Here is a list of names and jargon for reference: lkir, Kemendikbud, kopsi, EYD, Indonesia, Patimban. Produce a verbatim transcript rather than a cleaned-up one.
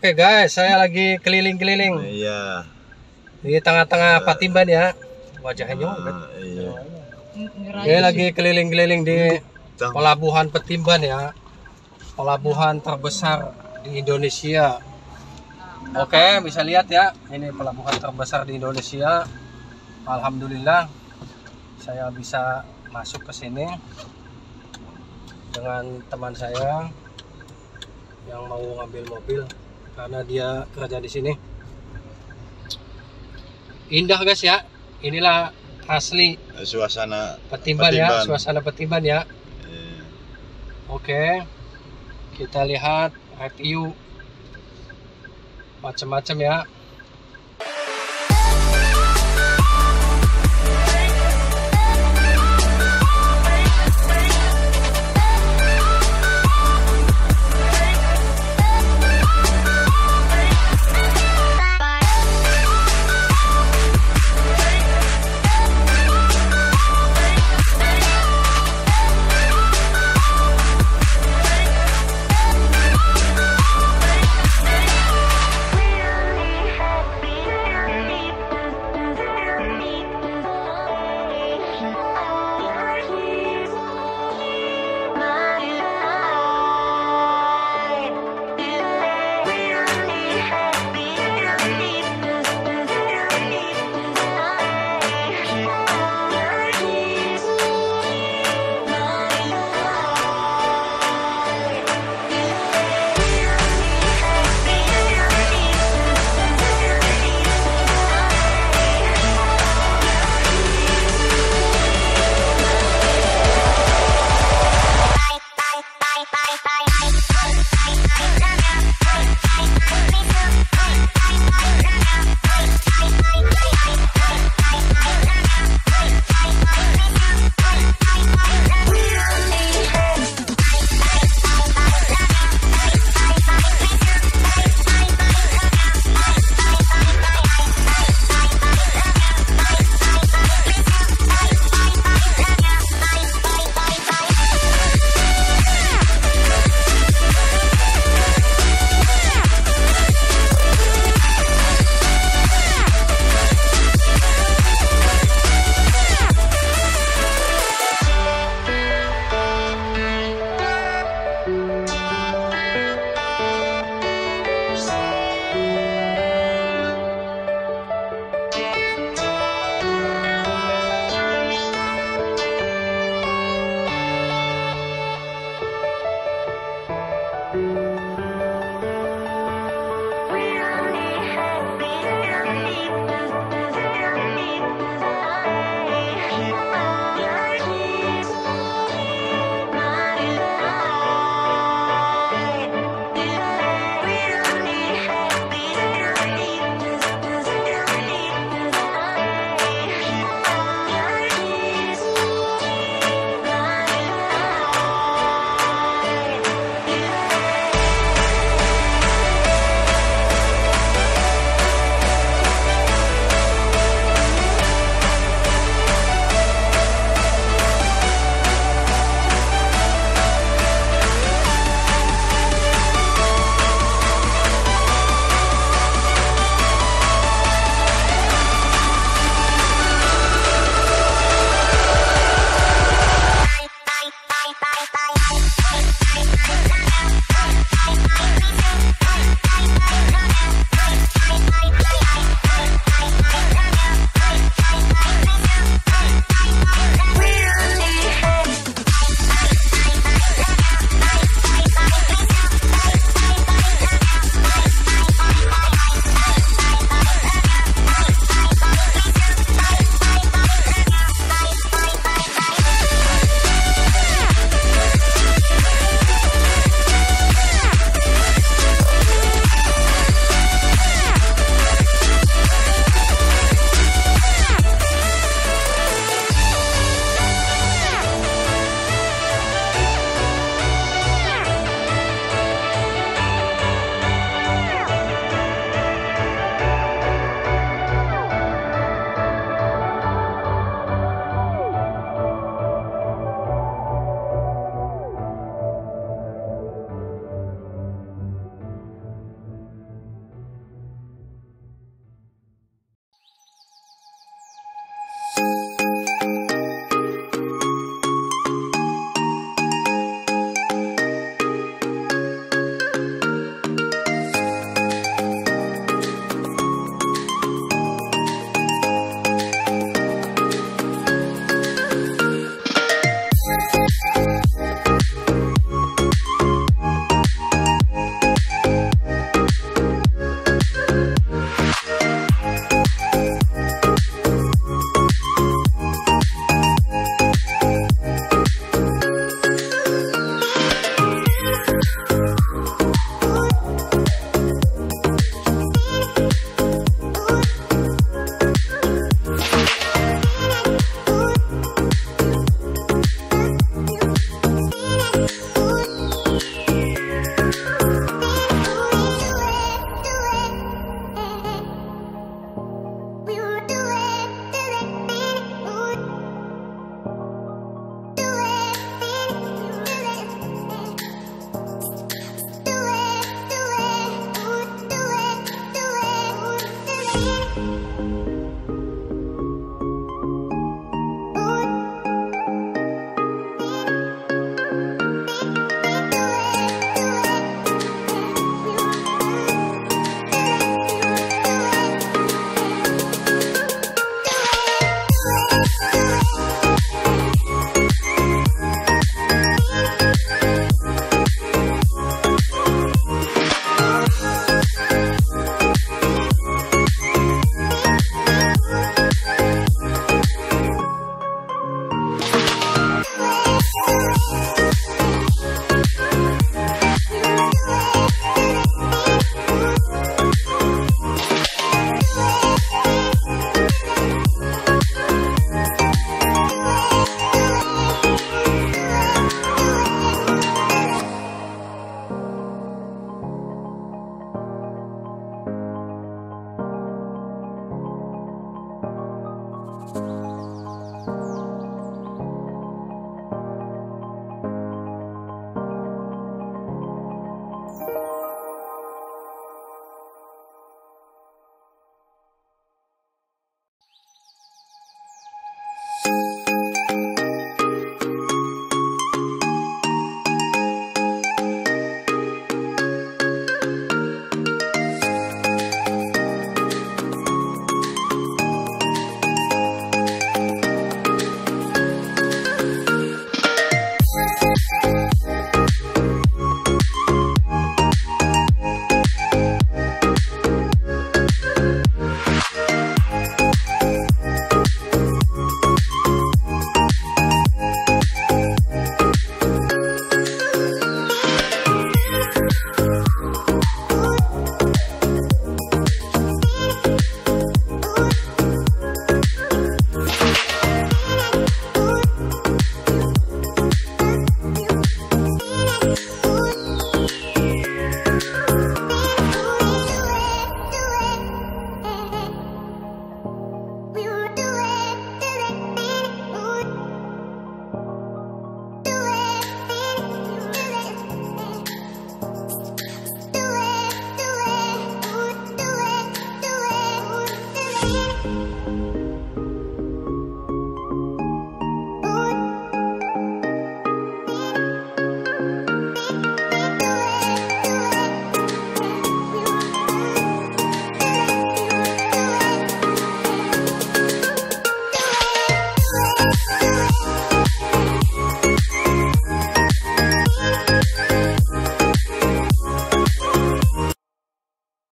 Oke guys, saya lagi keliling-keliling. Iya. Di tengah-tengah Patimban ya. Wajahnya nyongket. Iya. Saya lagi keliling-keliling di pelabuhan Patimban ya. Pelabuhan terbesar di Indonesia. Oke, bisa lihat ya. Ini pelabuhan terbesar di Indonesia. Alhamdulillah saya bisa masuk ke sini dengan teman saya yang mau ngambil mobil karena dia kerja di sini. Indah guys ya, inilah asli suasana Patimban, Patimban. ya, suasana Patimban ya. Yeah. Oke, kita lihat review macam-macam ya.